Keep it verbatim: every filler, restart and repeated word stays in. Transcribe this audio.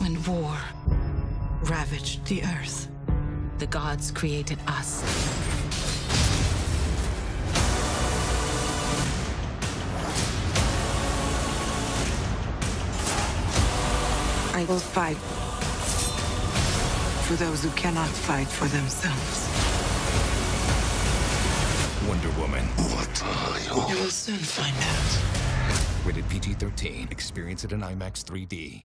When war ravaged the earth, the gods created us. I will fight for those who cannot fight for themselves. Wonder Woman. What are you? You will soon find out. Rated P G thirteen. Experience it in IMAX three D.